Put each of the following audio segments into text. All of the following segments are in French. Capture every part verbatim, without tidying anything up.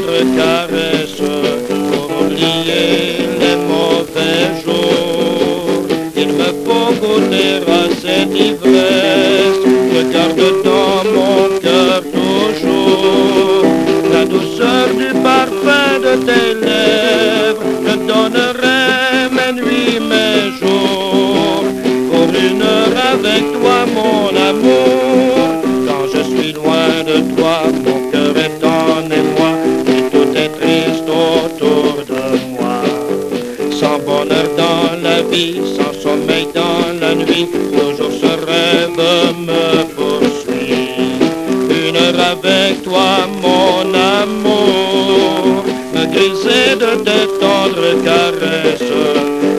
votre caresse pour oublier les mauvais jours. Il me faut goûter à cette ivresse que garde dans mon cœur toujours. La douceur du parfum de tes lèvres me donnerait mes nuits, mes jours. Pour une heure avec toi, mon amour, quand je suis loin de toi, mon cœur est en émoi et tout est triste autour de moi. Sans bonheur dans la vie, sans sommeil dans la nuit, toujours ce rêve me poursuit. Une heure avec toi, mon amour, me griser de tes tendres caresses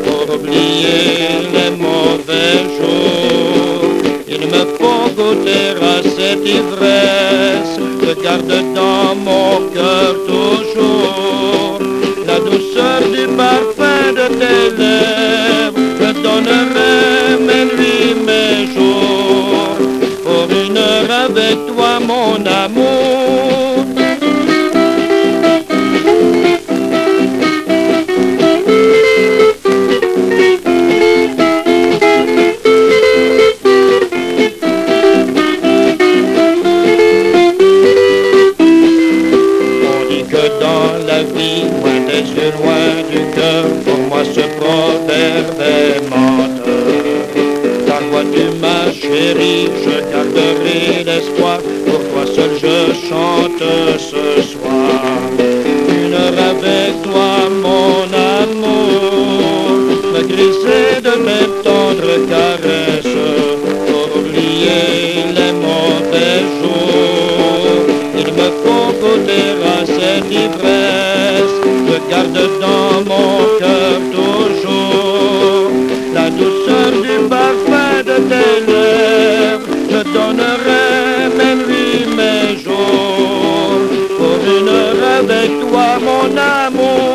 pour oublier les mauvais jours. Il me faut goûter à cette ivresse que garde dans mon cœur toujours. La douceur du parfum de tes lèvres me donnerait mes nuits, mes jours. Pour une heure avec toi, mon amour. Dans la vie, loin des yeux, loin du cœur, pour moi ce proverbe est menteur. Car moi tu m'as chérie, je garderai l'espoir, pour toi seul je chante ce soir. Une heure avec toi, mon amour, me glisser de mes tendres caresses, pour oublier les mauvais jours. Il me faut goûter à cette ivresse que garde dans mon cœur toujours. La douceur du parfum de tes lèvres me donnerait mes nuits, mes jours. Pour une heure avec toi, mon amour.